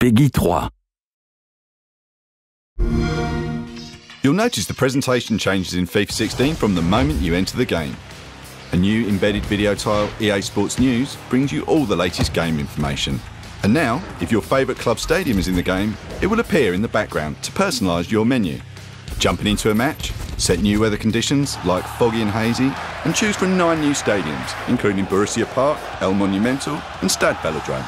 PEGI 3. You'll notice the presentation changes in FIFA 16 from the moment you enter the game. A new embedded video tile, EA Sports News, brings you all the latest game information. And now, if your favourite club stadium is in the game, it will appear in the background to personalise your menu. Jumping into a match, set new weather conditions like foggy and hazy, and choose from 9 new stadiums, including Borussia Park, El Monumental and Stad Beladrome.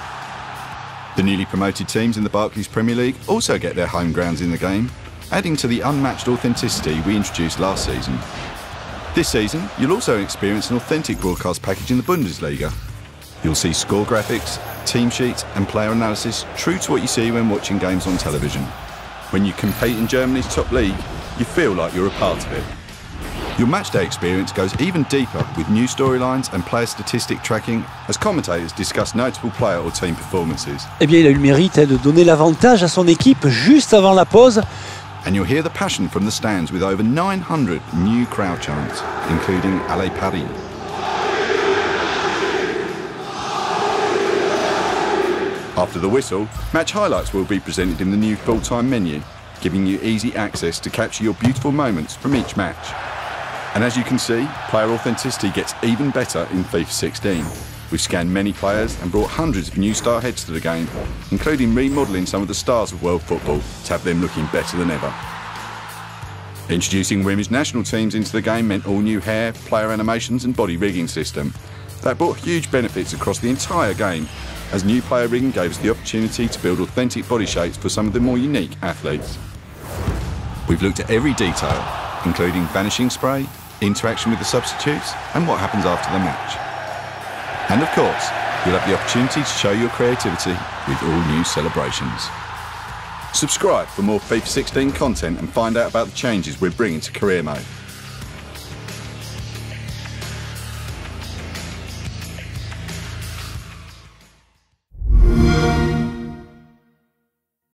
The newly promoted teams in the Barclays Premier League also get their home grounds in the game, adding to the unmatched authenticity we introduced last season. This season, you'll also experience an authentic broadcast package in the Bundesliga. You'll see score graphics, team sheets and player analysis true to what you see when watching games on television. When you compete in Germany's top league, you feel like you're a part of it. Your matchday experience goes even deeper with new storylines and player statistic tracking as commentators discuss notable player or team performances. Eh bien, il a eu le mérite de donner l'avantage à son équipe juste avant la pause. And you'll hear the passion from the stands with over 900 new crowd chants, including Allez Paris. After the whistle, match highlights will be presented in the new full-time menu, giving you easy access to capture your beautiful moments from each match. And as you can see, player authenticity gets even better in FIFA 16. We've scanned many players and brought hundreds of new star heads to the game, including remodelling some of the stars of world football to have them looking better than ever. Introducing women's national teams into the game meant all new hair, player animations and body rigging system. That brought huge benefits across the entire game, as new player rigging gave us the opportunity to build authentic body shapes for some of the more unique athletes. We've looked at every detail, including vanishing spray, interaction with the substitutes and what happens after the match. And of course, you'll have the opportunity to show your creativity with all new celebrations. Subscribe for more FIFA 16 content and find out about the changes we're bringing to Career Mode.